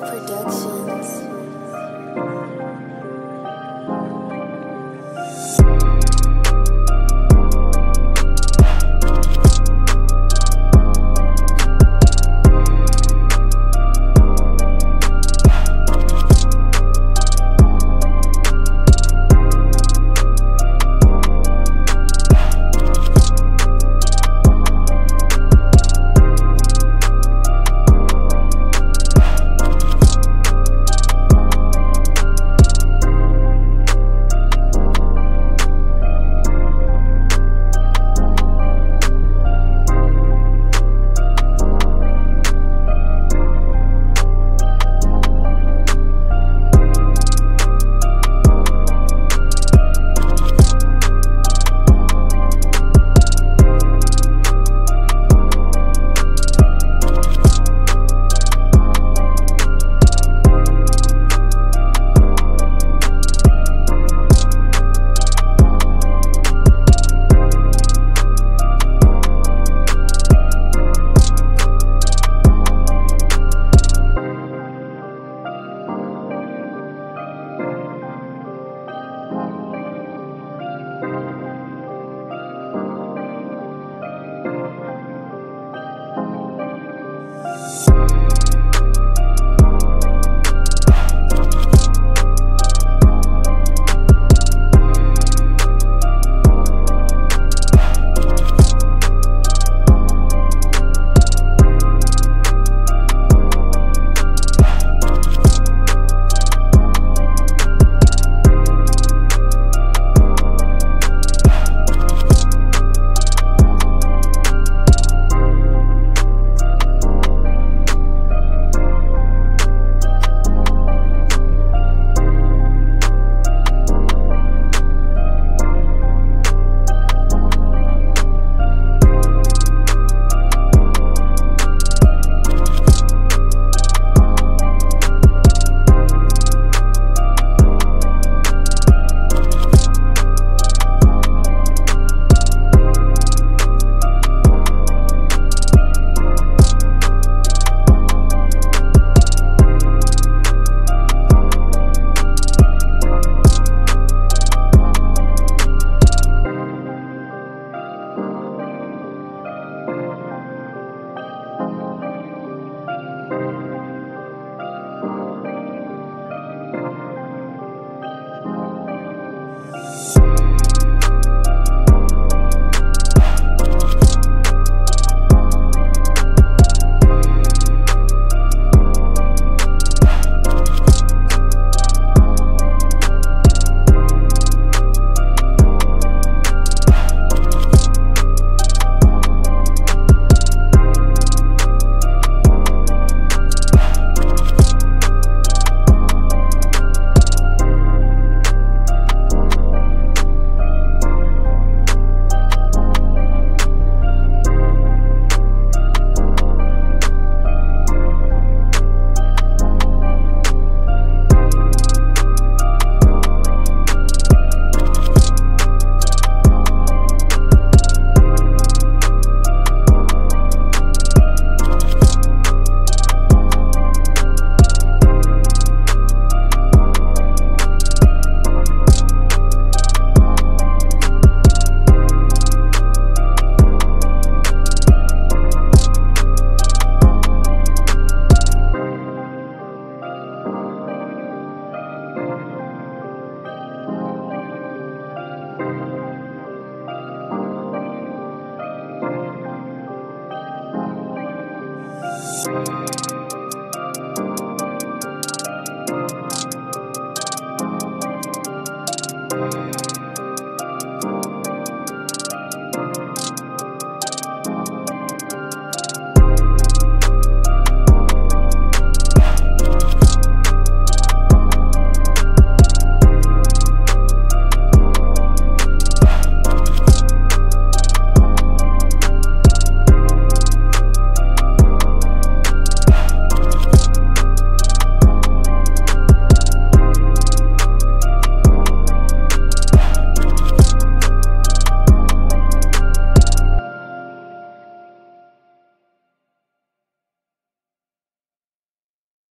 Productions.